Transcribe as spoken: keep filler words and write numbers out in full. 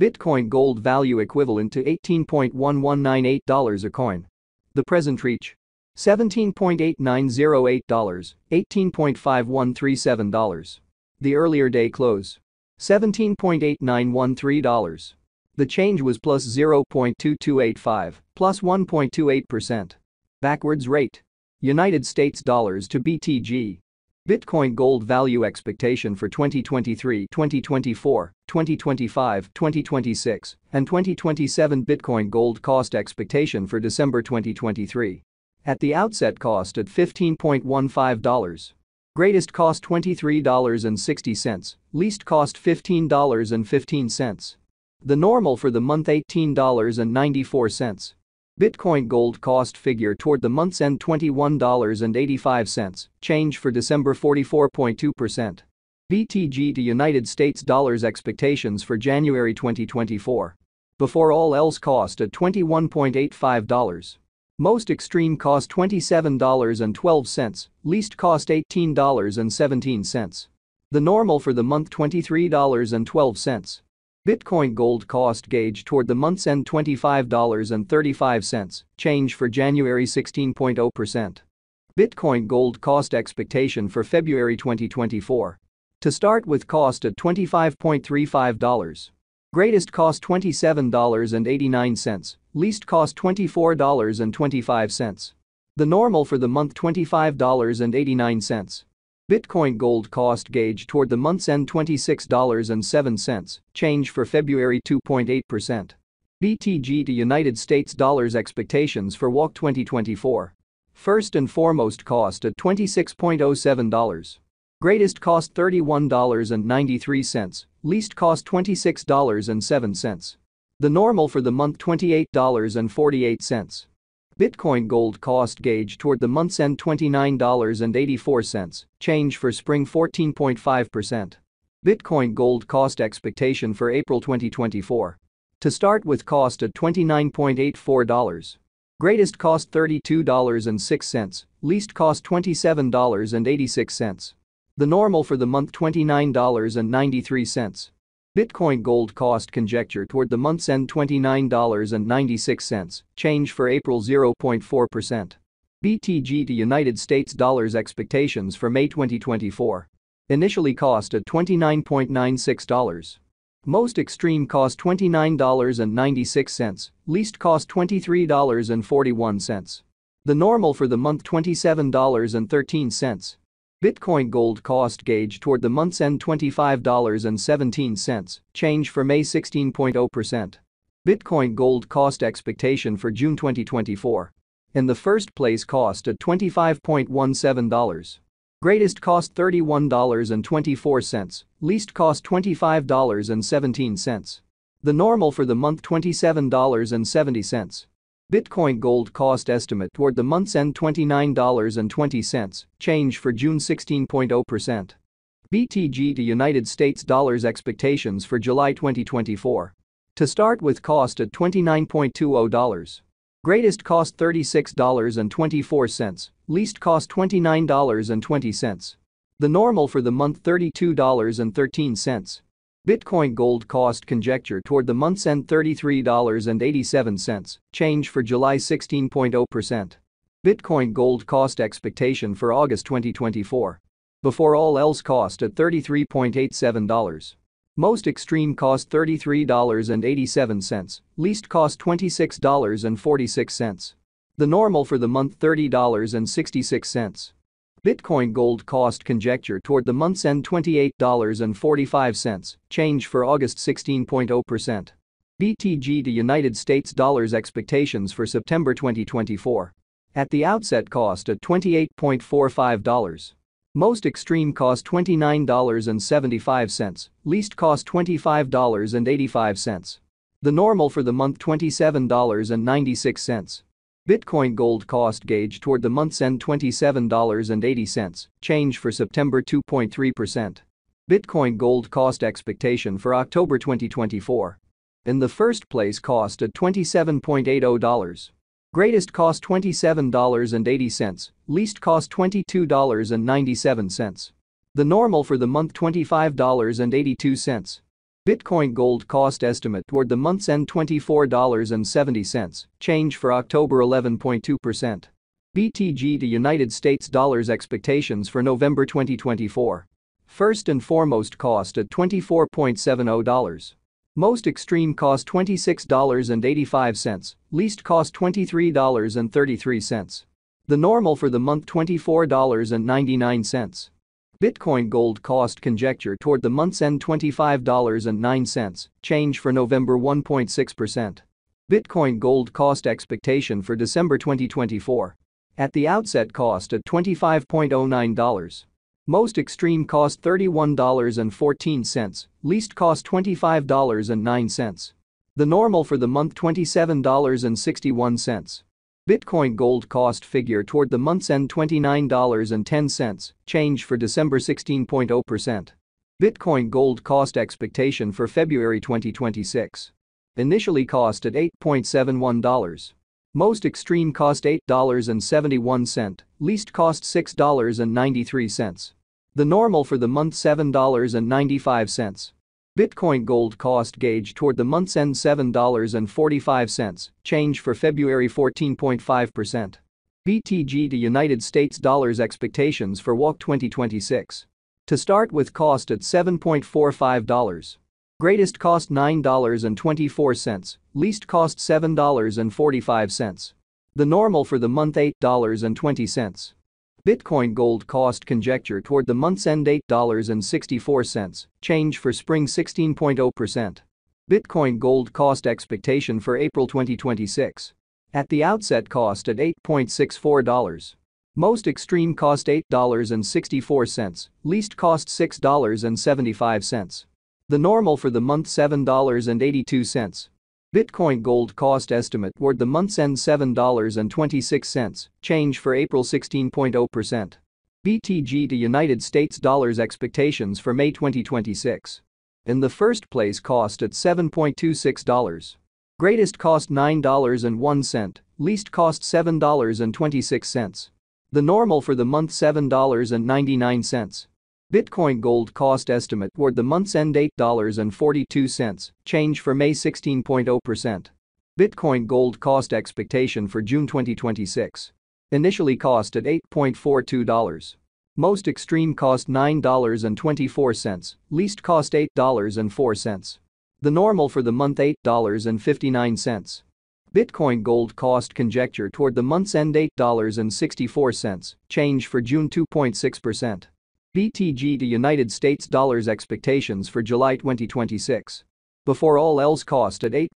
Bitcoin Gold value equivalent to eighteen point one one nine eight dollars a coin. The present reach: seventeen point eight nine zero eight dollars, eighteen point five one three seven dollars. The earlier day close: seventeen point eight nine one three dollars. The change was plus zero point two two eight five, plus one point two eight percent. Backwards rate: United States dollars to B T G. Bitcoin Gold value expectation for twenty twenty-three, twenty twenty-four, twenty twenty-five, twenty twenty-six, and twenty twenty-seven. Bitcoin Gold cost expectation for December twenty twenty-three. At the outset, cost at fifteen dollars and fifteen cents. Greatest cost twenty-three dollars and sixty cents, least cost fifteen dollars and fifteen cents. The normal for the month eighteen dollars and ninety-four cents. Bitcoin Gold cost figure toward the month's end twenty-one dollars and eighty-five cents, change for December forty-four point two percent. B T G to United States dollars expectations for January twenty twenty-four. Before all else, cost at twenty-one dollars and eighty-five cents. Most extreme cost twenty-seven dollars and twelve cents, least cost eighteen dollars and seventeen cents. The normal for the month twenty-three dollars and twelve cents. Bitcoin Gold cost gauge toward the month's end twenty-five dollars and thirty-five cents, change for January sixteen point zero percent. Bitcoin Gold cost expectation for February twenty twenty-four. To start with, cost at twenty-five dollars and thirty-five cents. Greatest cost twenty-seven dollars and eighty-nine cents, least cost twenty-four dollars and twenty-five cents. The normal for the month twenty-five dollars and eighty-nine cents. Bitcoin Gold cost gauge toward the month's end twenty-six dollars and seven cents, change for February two point eight percent. B T G to United States dollars expectations for W A C twenty twenty-four. First and foremost, cost at twenty-six dollars and seven cents. Greatest cost thirty-one dollars and ninety-three cents, least cost twenty-six dollars and seven cents. The normal for the month twenty-eight dollars and forty-eight cents. Bitcoin Gold cost gauge toward the month's end twenty-nine dollars and eighty-four cents, change for spring fourteen point five percent. Bitcoin Gold cost expectation for April twenty twenty-four. To start with, cost at twenty-nine dollars and eighty-four cents. Greatest cost thirty-two dollars and six cents, least cost twenty-seven dollars and eighty-six cents. The normal for the month twenty-nine dollars and ninety-three cents. Bitcoin Gold cost conjecture toward the month's end twenty-nine dollars and ninety-six cents, change for April zero point four percent. B T G to United States dollars expectations for May twenty twenty-four. Initially, cost at twenty-nine dollars and ninety-six cents. Most extreme cost twenty-nine dollars and ninety-six cents, least cost twenty-three dollars and forty-one cents. The normal for the month twenty-seven dollars and thirteen cents. Bitcoin Gold cost gauge toward the month's end twenty-five dollars and seventeen cents, change for May sixteen point zero percent. Bitcoin Gold cost expectation for June twenty twenty-four. In the first place, cost at twenty-five dollars and seventeen cents. Greatest cost thirty-one dollars and twenty-four cents, least cost twenty-five dollars and seventeen cents. The normal for the month twenty-seven dollars and seventy cents. Bitcoin Gold cost estimate toward the month's end twenty-nine dollars and twenty cents, change for June sixteen point zero percent. B T G to United States dollars expectations for July twenty twenty-four. To start with, cost at twenty-nine dollars and twenty cents. Greatest cost thirty-six dollars and twenty-four cents, least cost twenty-nine dollars and twenty cents. The normal for the month thirty-two dollars and thirteen cents. Bitcoin Gold cost conjecture toward the month's end thirty-three dollars and eighty-seven cents, change for July sixteen point zero percent. Bitcoin Gold cost expectation for August twenty twenty-four. Before all else, cost at thirty-three dollars and eighty-seven cents. Most extreme cost thirty-three dollars and eighty-seven cents, least cost twenty-six dollars and forty-six cents. The normal for the month thirty dollars and sixty-six cents. Bitcoin Gold cost conjecture toward the month's end twenty-eight dollars and forty-five cents, change for August sixteen point zero percent. B T G to United States dollars expectations for September twenty twenty-four. At the outset, cost at twenty-eight dollars and forty-five cents. Most extreme cost twenty-nine dollars and seventy-five cents, least cost twenty-five dollars and eighty-five cents. The normal for the month twenty-seven dollars and ninety-six cents. Bitcoin Gold cost gauge toward the month's end twenty-seven dollars and eighty cents, change for September two point three percent. Bitcoin Gold cost expectation for October twenty twenty-four. In the first place, cost at twenty-seven dollars and eighty cents. Greatest cost twenty-seven dollars and eighty cents, least cost twenty-two dollars and ninety-seven cents. The normal for the month twenty-five dollars and eighty-two cents. Bitcoin Gold cost estimate toward the month's end twenty-four dollars and seventy cents, change for October eleven point two percent. B T G to United States dollars expectations for November twenty twenty-four. First and foremost cost at twenty-four dollars and seventy cents. Most extreme cost twenty-six dollars and eighty-five cents, least cost twenty-three dollars and thirty-three cents. The normal for the month twenty-four dollars and ninety-nine cents. Bitcoin Gold cost conjecture toward the month's end twenty-five dollars and nine cents, change for November one point six percent. Bitcoin Gold cost expectation for December twenty twenty-four. At the outset cost at twenty-five dollars and nine cents. Most extreme cost thirty-one dollars and fourteen cents, least cost twenty-five dollars and nine cents. The normal for the month twenty-seven dollars and sixty-one cents. Bitcoin Gold cost figure toward the month's end twenty-nine dollars and ten cents, change for December sixteen point zero percent. Bitcoin Gold cost expectation for February twenty twenty-six. Initially cost at eight dollars and seventy-one cents. Most extreme cost eight dollars and seventy-one cents, least cost six dollars and ninety-three cents. The normal for the month seven dollars and ninety-five cents. Bitcoin Gold cost gauge toward the month's end seven dollars and forty-five cents, change for February fourteen point five percent. B T G to United States dollars expectations for W A C twenty twenty-six. To start with cost at seven dollars and forty-five cents. Greatest cost nine dollars and twenty-four cents, least cost seven dollars and forty-five cents. The normal for the month eight dollars and twenty cents. Bitcoin Gold cost conjecture toward the month's end eight dollars and sixty-four cents, change for spring sixteen point zero percent. Bitcoin Gold cost expectation for April twenty twenty-six. At the outset cost at eight dollars and sixty-four cents. Most extreme cost eight dollars and sixty-four cents, least cost six dollars and seventy-five cents. The normal for the month seven dollars and eighty-two cents. Bitcoin Gold cost estimate toward the month's end seven dollars and twenty-six cents, change for April sixteen point zero percent. B T G to United States dollars expectations for May twenty twenty-six. In the first place cost at seven dollars and twenty-six cents. Greatest cost nine dollars and one cent, least cost seven dollars and twenty-six cents. The normal for the month seven dollars and ninety-nine cents. Bitcoin Gold cost estimate toward the month's end eight dollars and forty-two cents, change for May sixteen point zero percent. Bitcoin Gold cost expectation for June twenty twenty-six. Initially cost at eight dollars and forty-two cents. Most extreme cost nine dollars and twenty-four cents, least cost eight dollars and four cents. The normal for the month eight dollars and fifty-nine cents. Bitcoin Gold cost conjecture toward the month's end eight dollars and sixty-four cents, change for June two point six percent. B T G to United States dollars expectations for July twenty twenty-six. Before all else cost at